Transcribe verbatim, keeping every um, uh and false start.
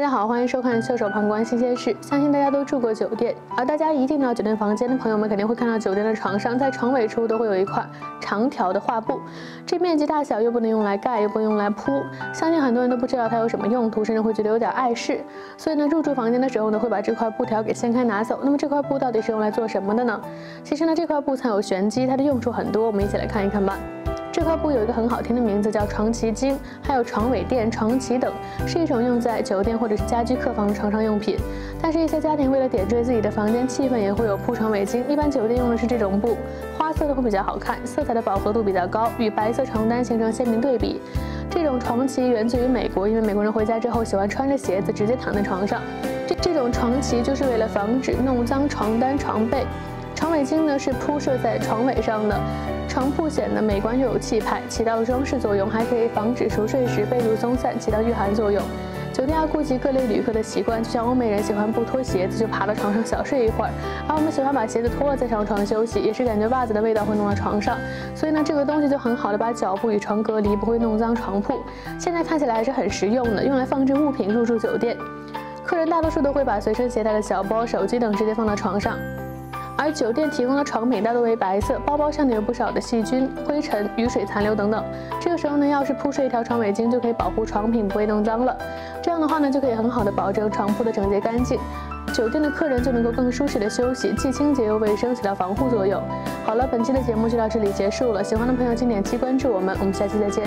大家好，欢迎收看《袖手旁观新鲜事》。相信大家都住过酒店，而大家一订到酒店房间的朋友们，肯定会看到酒店的床上，在床尾处都会有一块长条的画布，这面积大小又不能用来盖，又不能用来铺。相信很多人都不知道它有什么用途，甚至会觉得有点碍事。所以呢，入住房间的时候呢，会把这块布条给掀开拿走。那么这块布到底是用来做什么的呢？其实呢，这块布藏有玄机，它的用处很多，我们一起来看一看吧。 这块布有一个很好听的名字，叫床旗巾，还有床尾垫、床旗等，是一种用在酒店或者是家居客房的床上用品。但是，一些家庭为了点缀自己的房间气氛，也会有铺床围巾。一般酒店用的是这种布，花色的会比较好看，色彩的饱和度比较高，与白色床单形成鲜明对比。这种床旗源自于美国，因为美国人回家之后喜欢穿着鞋子直接躺在床上。这这种床旗就是为了防止弄脏床单、床被。 床尾巾呢是铺设在床尾上的，床铺显得美观又有气派，起到装饰作用，还可以防止熟睡时被褥松散，起到御寒作用。酒店要顾及各类旅客的习惯，就像欧美人喜欢不脱鞋子就爬到床上小睡一会儿，而我们喜欢把鞋子脱了再上床休息，也是感觉袜子的味道会弄到床上，所以呢，这个东西就很好的把脚部与床隔离，不会弄脏床铺。现在看起来还是很实用的，用来放置物品入住酒店。客人大多数都会把随身携带的小包、手机等直接放到床上。 而酒店提供的床品大多为白色，包包上面有不少的细菌、灰尘、雨水残留等等。这个时候呢，要是铺设一条床尾巾，就可以保护床品不被弄脏了。这样的话呢，就可以很好的保证床铺的整洁干净，酒店的客人就能够更舒适的休息，既清洁又卫生，起到防护作用。好了，本期的节目就到这里结束了。喜欢的朋友请点击关注我们，我们下期再见。